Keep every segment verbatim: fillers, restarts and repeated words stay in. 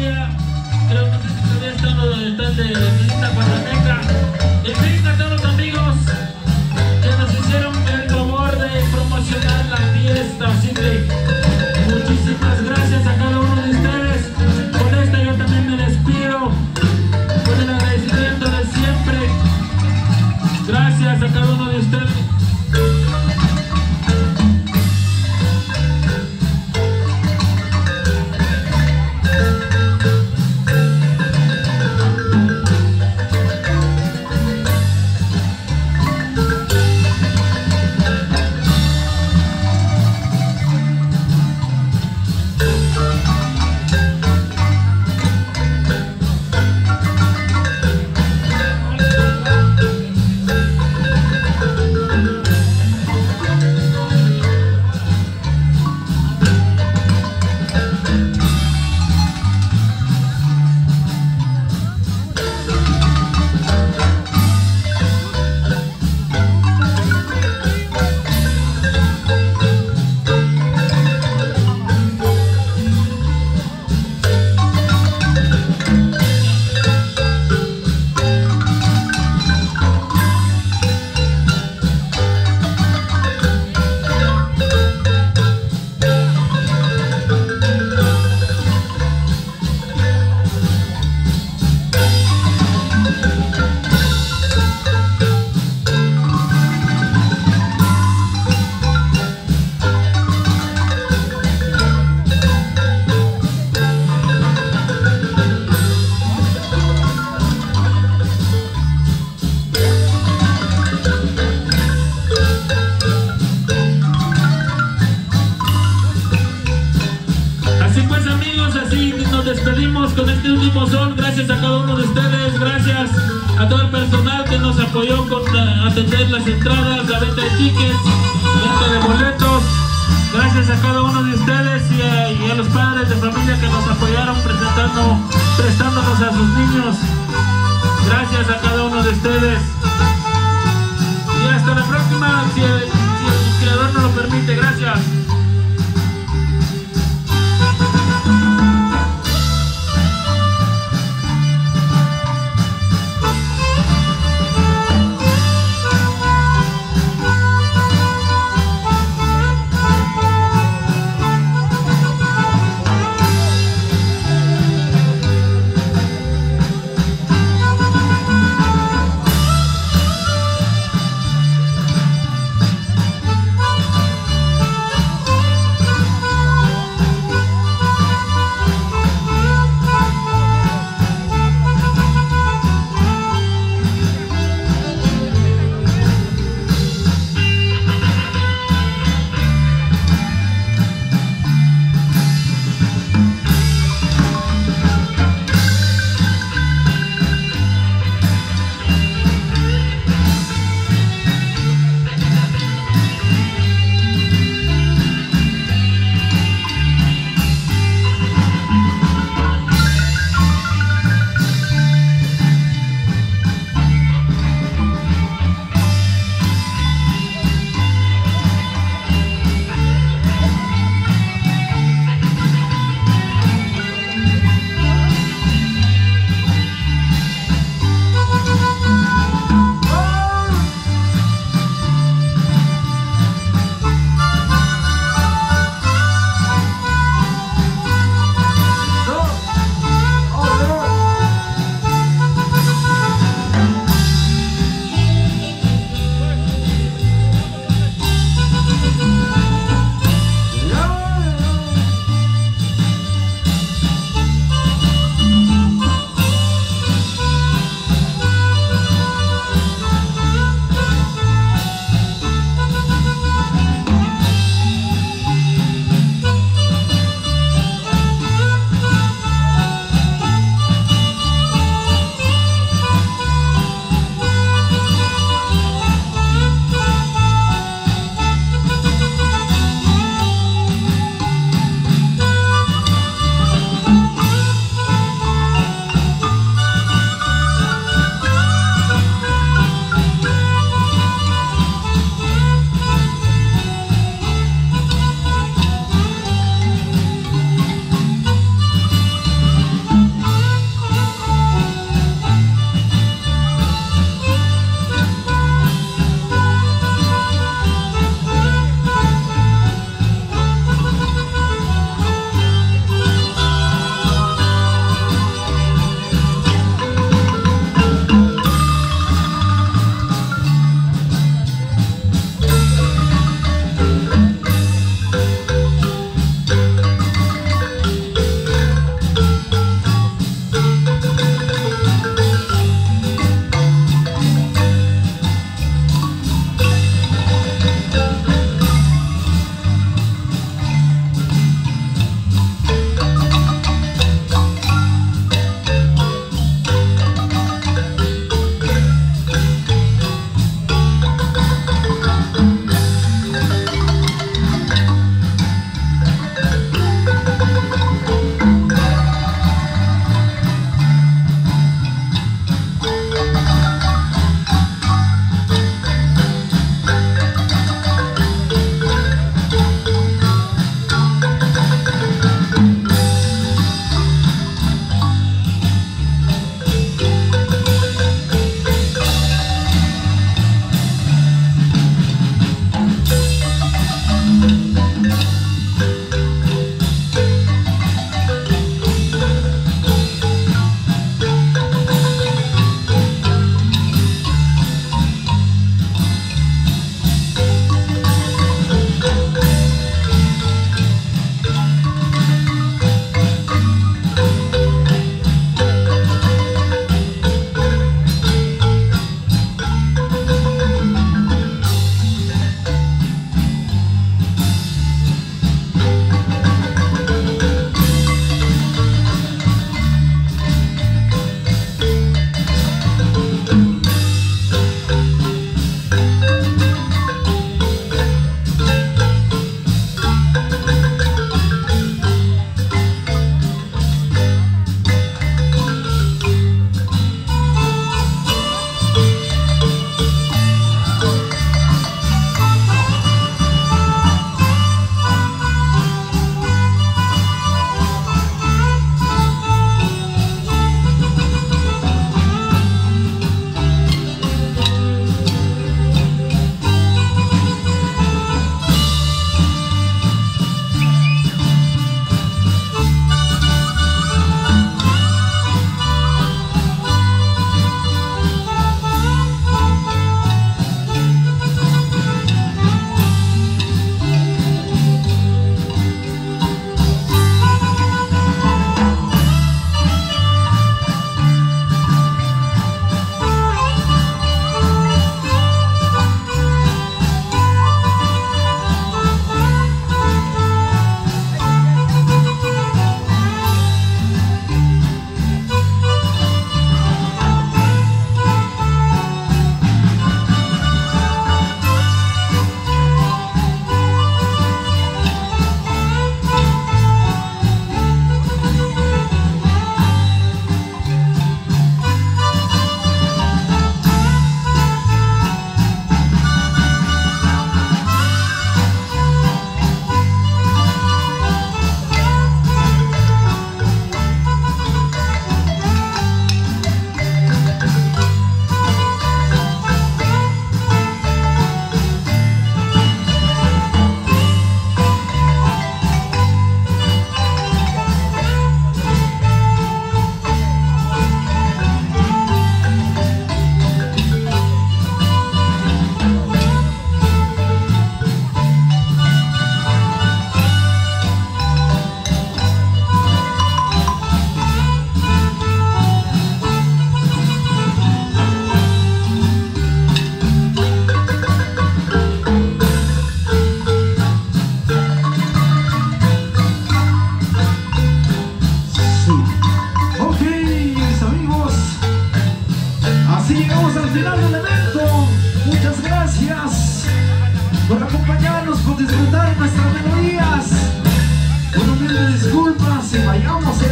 Media, pero no sé si todavía están los del stand de Milita Guataneca. En fin, a todos los amigos que nos hicieron el favor de promocionar la fiesta, así que muchísimas gracias a cada uno de ustedes. Con esta yo también me despido, con el agradecimiento de siempre. Gracias a cada uno de ustedes. Despedimos con este último son. Gracias a cada uno de ustedes, gracias a todo el personal que nos apoyó con atender las entradas, la venta de tickets, la venta de boletos. Gracias a cada uno de ustedes y a, y a los padres de familia que nos apoyaron presentando, prestándonos a sus niños. Gracias a cada uno de ustedes y hasta la próxima, si el, si el creador nos lo permite. Gracias.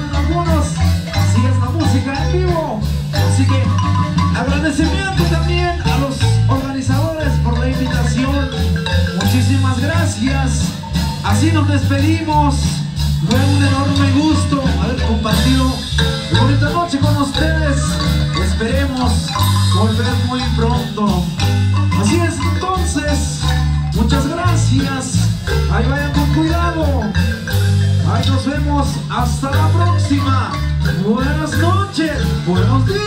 en los bonos, si es la música en vivo. Así que agradecimiento también a los organizadores por la invitación. Muchísimas gracias. Así nos despedimos. Fue un enorme gusto haber compartido una bonita noche con ustedes. Esperemos volver muy pronto. Así es, entonces, muchas gracias. Ahí vayan con cuidado. Ahí nos vemos hasta la próxima. Buenas noches, buenos días.